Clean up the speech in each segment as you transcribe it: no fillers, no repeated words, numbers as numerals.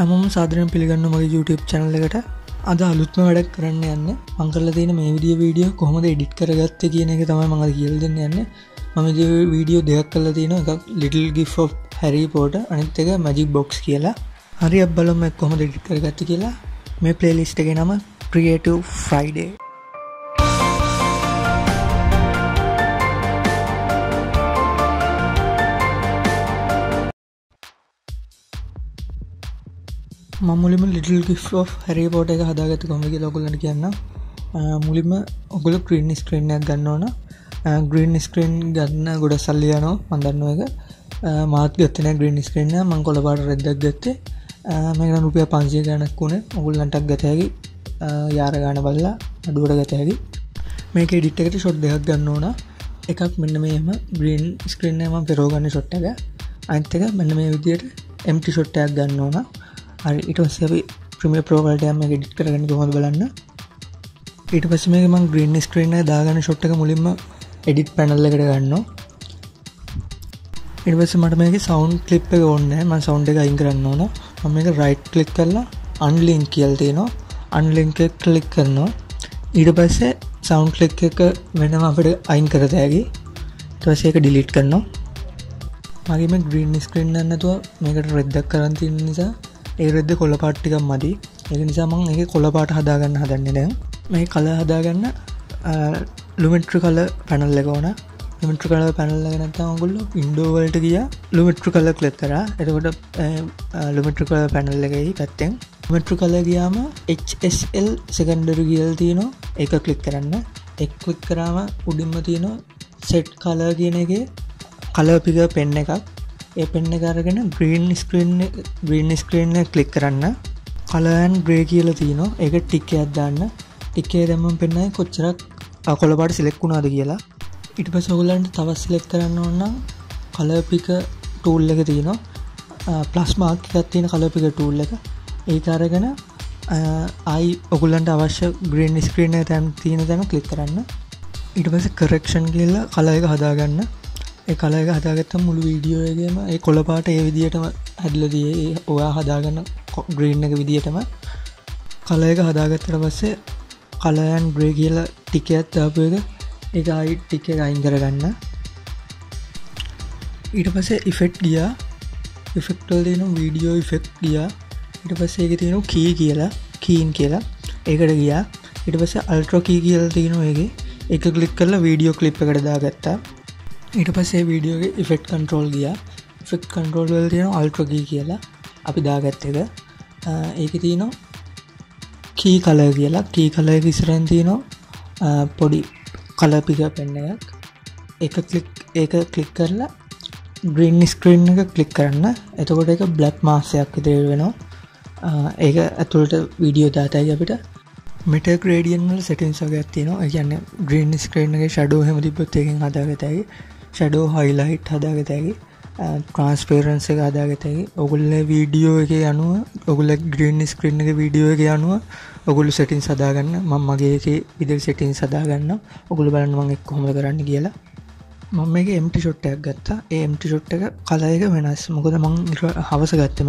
හැමෝම සාදරයෙන් පිළිගන්න මගේ YouTube channel එකට අද අලුත්ම වැඩක් කරන්න යන්නේ මම කරලා තියෙන මේ වීඩියෝ කොහොමද edit කරගත්තේ කියන එක තමයි මම කියලා දෙන්න යන්නේ මම මේ වීඩියෝ දෙකක් කරලා තියෙනවා එකක් little gift of Harry Potter අනිත් එක magic box කියලා හරි අප බලමු මම කොහොමද edit කරගත්තේ කියලා මේ playlist එකේ නම Creative Friday මම little gift of Harry Potter එක හදාගත්ත කොහොමද කියලා ඔයගොල්ලන්ට කියන්නම්. මුලින්ම ඔයගොල්ලෝ green screen එකක් ගන්න ඕන. green screen ගන්න ගොඩක් සල්ලි යනවා. මම දන්නවා ඒක. මාත් ගත්තේ නැහැ green screen එක. මම කොළ පාට රෙද්දක් ගත්තේ. මේක නම් රුපියල් 500 ගණක් වුණේ. ඔයගොල්ලන්ටත් ගත හැකි. යාර ගන්න බලලා අඩුවට ගත හැකි. මේක edit එකට shot දෙකක් ගන්න ඕන. එකක් මෙන්න මේම green screen එක මම පෙරව ගන්න shot එක. අනිත් එක මෙන්න මේ විදියට empty shot එකක් ගන්න ඕන. It was a Premiere Pro වලට යන්න මේක edit කරගන්න කොහොමද බලන්න. ඊට පස්සේ මේක මම green screen එක දාගන්න shot එක මුලින්ම edit panel එකට ගන්නවා. ඊට පස්සේ මට මේකේ sound clip එක ඕනේ නැහැ. මම sound එක අයින් කරන්න ඕන. මම මේක right click කරලා unlink කියලා තියෙනවා. unlink එක click කරනවා. ඊට පස්සේ sound clip එක වෙනම අපිට අයින් කර දෙහැකි. ඊට පස්සේ ඒක delete කරනවා. මගේ මේ green screen එක නැතුව මේකට රෙද්දක් කරන් තියෙන නිසා ඒ රෙද්ද කොළ පාට ටිකක් මදි. ඒක නිසා මම ඒකේ කොළ පාට හදා ගන්න හදන්නේ දැන්. මේ කලර් හදා ගන්න ලුමෙන්ට්‍රි කලර් පැනල් එක ඕන. ලුමෙන්ට්‍රි කලර් පැනල් එක නැත්තම් ඔයගොල්ලෝ වින්ඩෝ වලට ගියා ලුමෙන්ට්‍රි කලර් ක්ලික් කරා. එතකොට ලුමෙන්ට්‍රි කලර් පැනල් එකේදී පැත්තෙන් ලුමෙන්ට්‍රි කලර් ගියාම HSL secondary කියලා තියෙනවා. ඒක ක්ලික් කරන්න. ඒක ක්ලික් කරාම උඩින්ම තියෙනවා set color කියන එකේ color picker pen එකක්. ඒ පෙන් එක අරගෙන green screen එක click කරන්න color and gray කියලා තියෙනවා ඒක ටික් එකක් දාන්න ටික් එක දැම්මම පෙන්නයි කොච්චරක් කොළ පාට select වුණාද කියලා ඊට පස්සේ ඔයගොල්ලන්ට තවත් select කරන්න ඕන නම් color picker tool එක තියෙනවා plus mark එකක් තියෙන color picker tool එක ඒක අරගෙන ආයි ඔයගොල්ලන්ට අවශ්‍ය green screen එක තියෙන තැන click කරන්න ඊට පස්සේ correction කියලා color එක හදාගන්න ඒ කලර් එක හදාගත්තම මුළු වීඩියෝ එකේම ඒ කොළ පාට ඒ විදිහටම හැදලා තියෙයි. ඔයා හදාගන්න green එක විදිහටම කලර් එක හදාගත්තට පස්සේ color and gray කියලා ටික එකක් දාපු එක ඒක ආයි ටික එක අයින් කරගන්න. ඊට පස්සේ effect ගියා. effect වල තියෙන video effect ගියා. ඊට පස්සේ ඒකේ තියෙන key කියලා keyන් කියලා ඒකට ගියා. ඊට පස්සේ ultra key කියලා තියෙනවා ඒකේ. ඒක click කරලා video clip එකට දාගත්තා. ඊට පස්සේ වීඩියෝ එකේ effect control ගියා. effect control වල තියෙන ultra key කියලා අපි දාගත්ත එක. ඒකේ තියෙනවා key color කියලා. key color එක ඉස්සරහින් තියෙනවා පොඩි color picker pen එකක්. ඒක click කරලා green screen එක click කරන්න. එතකොට ඒක black mask එකක් විදිහට වෙනවා. ඒක ඇතුළට වීඩියෝ දාතයි අපිට. meta gradient වල settings වගේක් තියෙනවා. ඒ කියන්නේ green screen එකේ shadow හැම තිබ්බොත් ඒකෙන් හදාගතයි. shadow highlight හදාගත හැකි transparency එක හදාගත හැකි ඔයගොල්ලෝ වීඩියෝ එකේ යනුව ඔයගොල්ලෝ green screen එකේ වීඩියෝ එකේ යනුව ඔයගොල්ලෝ settings හදාගන්න මම මගේ එකේ විදිහට settings හදාගන්නවා ඔයගොල්ලෝ බලන්න මම ඒක කොහොමද කරන්න කියලා මම මේකේ empty shot එකක් ගත්තා ඒ empty shot එක color එක වෙනස් මොකද මම හවස ගත්තේ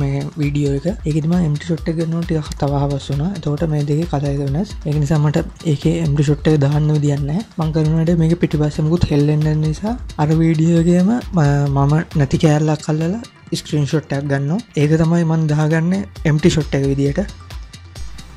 මේ වීඩියෝ එක ඒකෙදි මම empty shot එක ගන්නකොට ටිකක් තව හවස වුණා එතකොට මේ දෙකේ color එක වෙනස් ඒක නිසා මට ඒකේ empty shot එක දාන්න විදියක් නැහැ මම කරන වැඩේ මේකේ පිටිපස්සේ මොකුත් හෙල්ලෙන්න නිසා අර වීඩියෝ එකේම මම නැති කැලලක් අල්ලලා screenshot එකක් ගන්නවා ඒක තමයි මම දාගන්නේ empty shot එක විදියට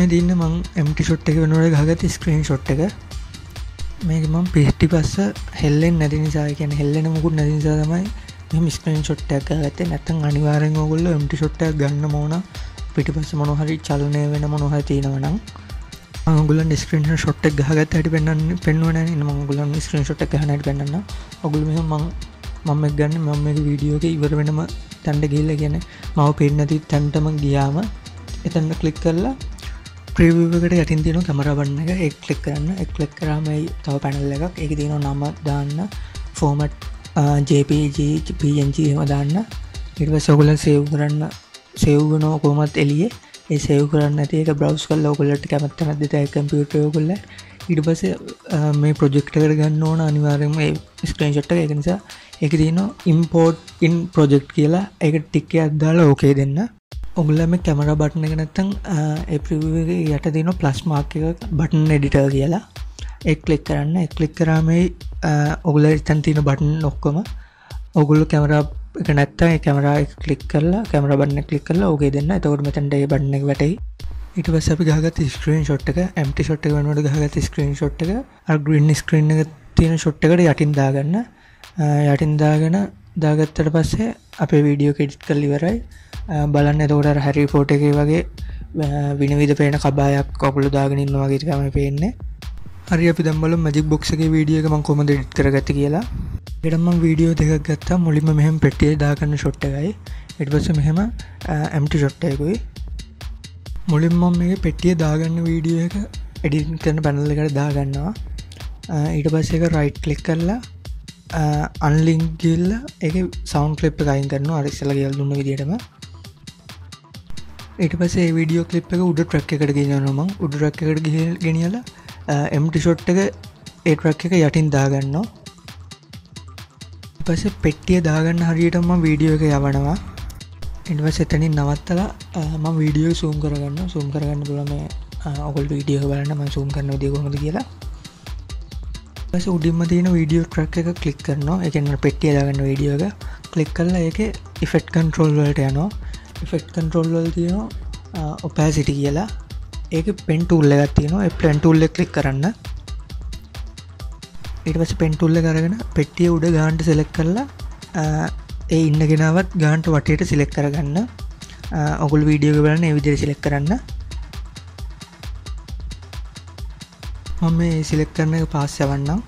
මේ දින්න මම empty shot එක වෙනකොට ගහගත්ත screenshot එක මේක මම පිටිපස්ස හෙල්ලෙන්නේ නැති නිසා ඒ කියන්නේ හෙල්ලෙන මොකුත් නැති නිසා තමයි මම ස්ක්‍රීන්ෂොට් එකක් ගත්තේ නැත්නම් අනිවාර්යෙන් ඕගොල්ලෝ එම්ටි ෂොට් එකක් ගන්නම ඕන පිටිපස්ස මොනවා හරි චලනය වෙන මොනවා හරි තියෙනවා නම් මම ඕගොල්ලන් ස්ක්‍රීන්ෂොට් එකක් ගහගත්ත හැටි පෙන්වන්නේ නැහැ මම ඕගොල්ලන් ස්ක්‍රීන්ෂොට් එකක් ගන්න හැටි පෙන්වන්නම් ඕගොල්ලෝ මෙහෙම මම මේක ගන්න මම මේක වීඩියෝ එකේ ඉවර වෙනම තැනට ගිහිල්ලා කියන්නේ මම පේන්නේ නැති තැනටම ගියාම එතන ක්ලික් කරලා preview එකට යටින් තියෙන කැමරා බටන් එක ඒක ක්ලික් කරන්න. ඒක ක්ලික් කරාම ඒ තව පැනල් එකක්. ඒකේ තියෙනවා නම දාන්න, format JPG, PNG එහෙම දාන්න. ඊට පස්සේ ඔයගොල්ලන් save කරන්න. save වෙනවා කොහොමවත් එළියේ. ඒ save කරන්න නැති එක browse කරලා ඔයගොල්ලන්ට කැමති තැනක් දෙතයි computer ඔයගොල්ලන්. ඊට පස්සේ මේ project එකට ගන්න ඕන අනිවාර්යයෙන්ම ඒ screenshot එක. ඒක නිසා ඒකේ තියෙනවා import in project කියලා. ඒක ටික් එකක් දාලා okay දෙන්න. ඔගලම කැමරා බටන් එක නැත්නම් ඒ ප්‍රිව්‍යු එකේ යට දෙන ප්ලස් මාක් එක බටන් එඩිටර් කියලා ඒක ක්ලික් කරන්න. ඒක ක්ලික් කරාම ඔගලට ඉතින් තියෙන බටන් ඔක්කොම ඔගොල්ලෝ කැමරා එක නැත්නම් ඒ කැමරා එක ක්ලික් කරලා කැමරා බටන් එක ක්ලික් කරලා ඕකේ දෙන්න. එතකොට මෙතනට ඒ බටන් එක වැටෙයි. ඊට පස්සේ අපි ගහගත්ත ස්ක්‍රීන්ෂොට් එක empty shot එක වෙනුවට ගහගත්ත ස්ක්‍රීන්ෂොට් එක අර green screen එක තියෙන shot එකට යටින් දාගන්න. යටින් දාගත්තට පස්සේ අපේ වීඩියෝ එක edit කරලා ඉවරයි. බලන්න එතකොට අර හැරි පොටර් එකේ වගේ විනවිද පේන කබායක් ඔගොල්ලෝ දාගෙන ඉන්නවා වගේ තමයි පේන්නේ. හරි අපි දැන් බලමු මැජික් බොක්ස් එකේ වීඩියෝ එක මම කොහොමද එඩිට් කරගත්තේ කියලා. ඊට මම වීඩියෝ දෙකක් ගත්තා. මුලින්ම මෙහෙම පෙට්ටියේ දාගන්න ෂොට් එකයි. ඊට පස්සේ මෙහෙම empty ෂොට් එකකුයි. මුලින්ම මම මේ පෙට්ටියේ දාගන්න වීඩියෝ එක එඩිට් කරන පැනල් එකට දාගන්නවා. ඊට පස්සේ ඒක right click කරලා unlink ගිහලා ඒකේ sound clip එක අයින් කරනවා. අර ඉස්සෙල්ලා කියලා දුන්න විදිහටම ඊට පස්සේ මේ වීඩියෝ ක්ලිප් එක උඩ ට්‍රැක් එකට ගෙනියනවා. මම උඩ ට්‍රැක් එකට ගෙනියලා empty shot එක ඒ ට්‍රැක් එක යටින් දාගන්නවා. ඊට පස්සේ පෙට්ටිය දාගන්න හරියටම මම වීඩියෝ එක යවනවා. ඊට පස්සේ එතනින් නවත්තලා මම වීඩියෝ zoom කරගන්නවා. zoom කරගන්න පුළුවන් මේ ඔයගොල්ලෝ වීඩියෝ එක බලන්න මම zoom කරන විදිය කොහොමද කියලා. ඊට පස්සේ උඩින්ම තියෙන වීඩියෝ ට්‍රැක් එක ක්ලික් කරනවා. ඒ කියන්නේ පෙට්ටිය දාගන්න වීඩියෝ එක ක්ලික් කරලා ඒකේ effect control වලට යනවා. effect control වල තියෙනවා opacity කියලා. ඒකේ pen tool එකක් තියෙනවා. ඒ pen tool එක ක්ලික් කරන්න. ඊට පස්සේ pen tool එක අරගෙන පෙට්ටිය උඩ ගානට select කරලා ඒ ඉන්න කෙනාවත් ගානට වටේට select කරගන්න. ඔගොල්ලෝ වීඩියෝ එක බලන්න මේ විදිහට select කරන්න. මම මේ select කරන එක pass යවන්නම්.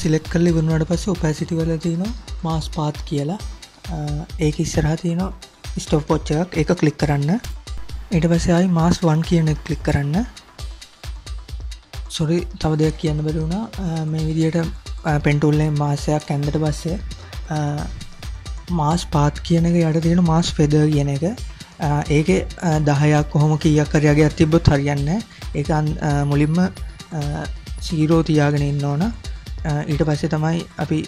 සිලෙක්ට් කරලා ඉවරනට පස්සේ opacity වල තියෙනවා mask path කියලා. ඒක ඉස්සරහා තියෙනවා stop watch එකක්. ඒක ක්ලික් කරන්න. ඊට පස්සේ ආයි mask 1 කියන එක ක්ලික් කරන්න. sorry තව දෙයක් කියන්න බැරි වුණා. මේ විදිහට pen tool එකෙන් mask එකක් ඇන්දට පස්සේ mask path කියන එක යට තියෙන mask feather කියන එක ඒකේ 10ක් කොහොම කීයක් හරි යගයක් තිබ්බොත් හරියන්නේ නැහැ. ඒක මුලින්ම 0 තියාගෙන ඉන්න ඕන. ඊට පස්සේ තමයි අපි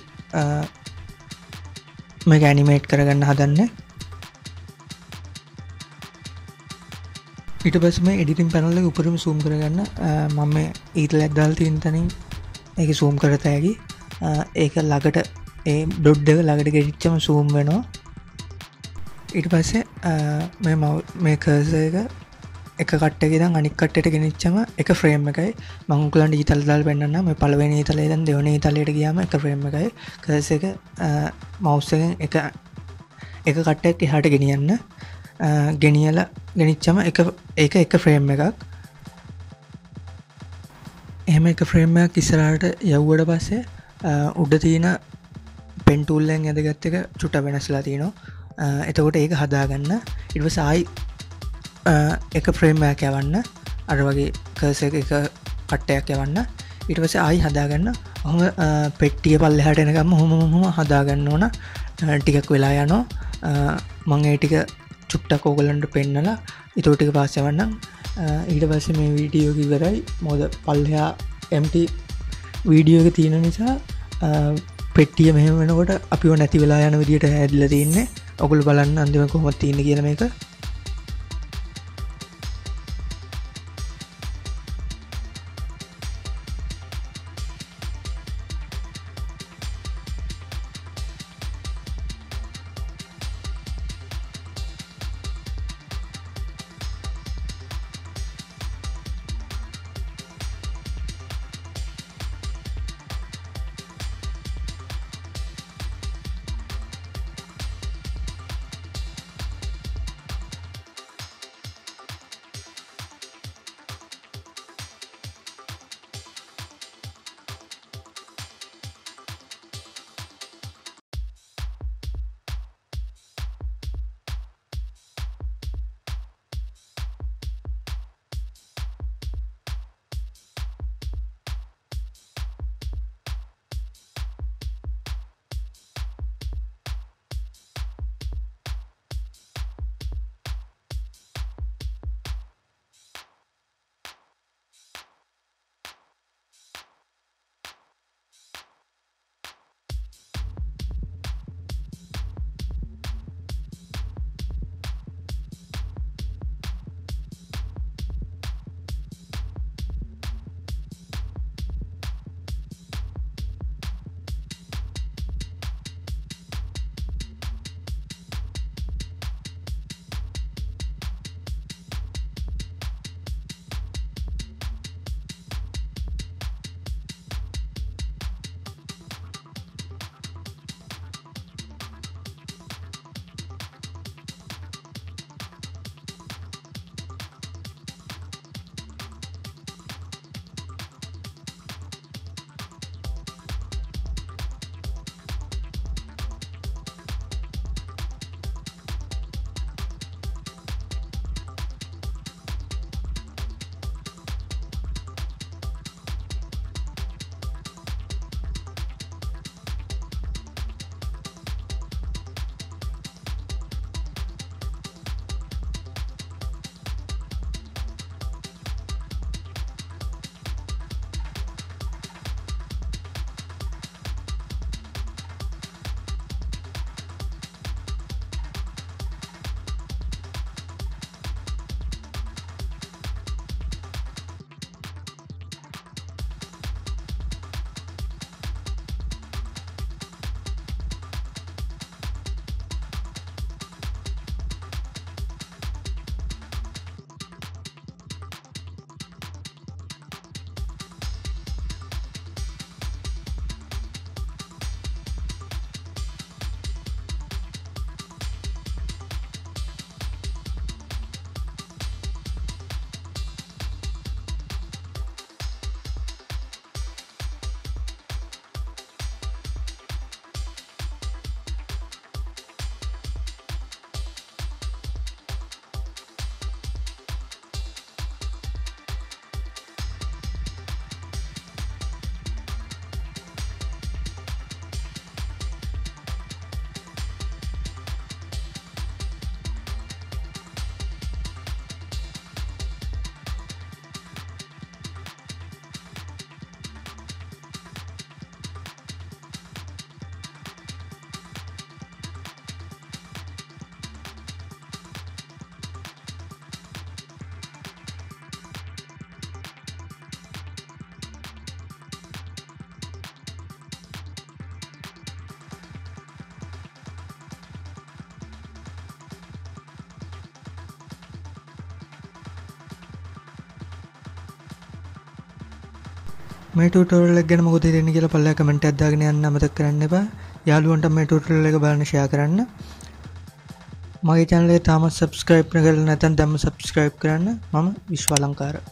මේක animate කරගන්න හදන්නේ. ඊට පස්සේ මේ editing panel එක උඩරම zoom කරගන්න. මම මේ ඊතලයක් දාලා තියෙන තැනින් ඒක zoom කරත හැකි. ඒක ළඟට ඒ dot එක ළඟට ගෙනිච්චම zoom වෙනවා. ඊට පස්සේ මේ cursor එක එක කට් එකේ ඉඳන් අනිත් කට්ටට ගෙනිච්චම එක ෆ්‍රේම් එකයි. මම උගලන්ට ඊතල දාලා පෙන්නන්නම්. මේ පළවෙනි ඊතලේ ඉඳන් දෙවෙනි ඊතලයට ගියාම එක ෆ්‍රේම් එකයි. කර්සර් එක මවුස් එකෙන් එක කට්ටයක් එහාට ගෙනියන්න. ගෙනියලා ගෙනිච්චම එක ෆ්‍රේම් එකක්. එහෙම එක ෆ්‍රේම් එකක් ඉස්සරහට යවුවට පස්සේ උඩ තියෙන pen tool එකෙන් ඇදගත් එක චුට්ට වෙනස්ලා තිනවා. එතකොට ඒක හදාගන්න. ඊට පස්සේ ආයි එක ෆ්‍රේම් එකක් යවන්න. අර වගේ කර්සර් එක කට්ටයක් යවන්න. ඊට පස්සේ ආයි හදාගන්න. ඔහොම පෙට්ටිය පල්ලෙහාට එනකම්ම ඔහොම හදාගන්න ඕන. ටිකක් වෙලා යනවා. මම ඒ ටික චුට්ටක් ඕගලන්ට පෙන්නලා ඊට ටික පාස් යවන්නම්. ඊට පස්සේ මේ වීඩියෝ එක ඉවරයි. මොකද පල්ලෙහා empty වීඩියෝ එක තියෙන නිසා පෙට්ටිය මෙහෙම වෙනකොට අපිව නැති වෙලා යන විදියට හැදිලා තින්නේ. ඔගොල්ලෝ බලන්න අන්තිම කොහොමද තියෙන්නේ කියලා මේක. My tutorial again Mogutinigala Pala comment at Dagni and Namatakaraneva. Yaluanta my tutorial Legaban Shakaran. My channel Thomas subscribe Nathan Dam subscribe Karan. Mama Vishwalankara.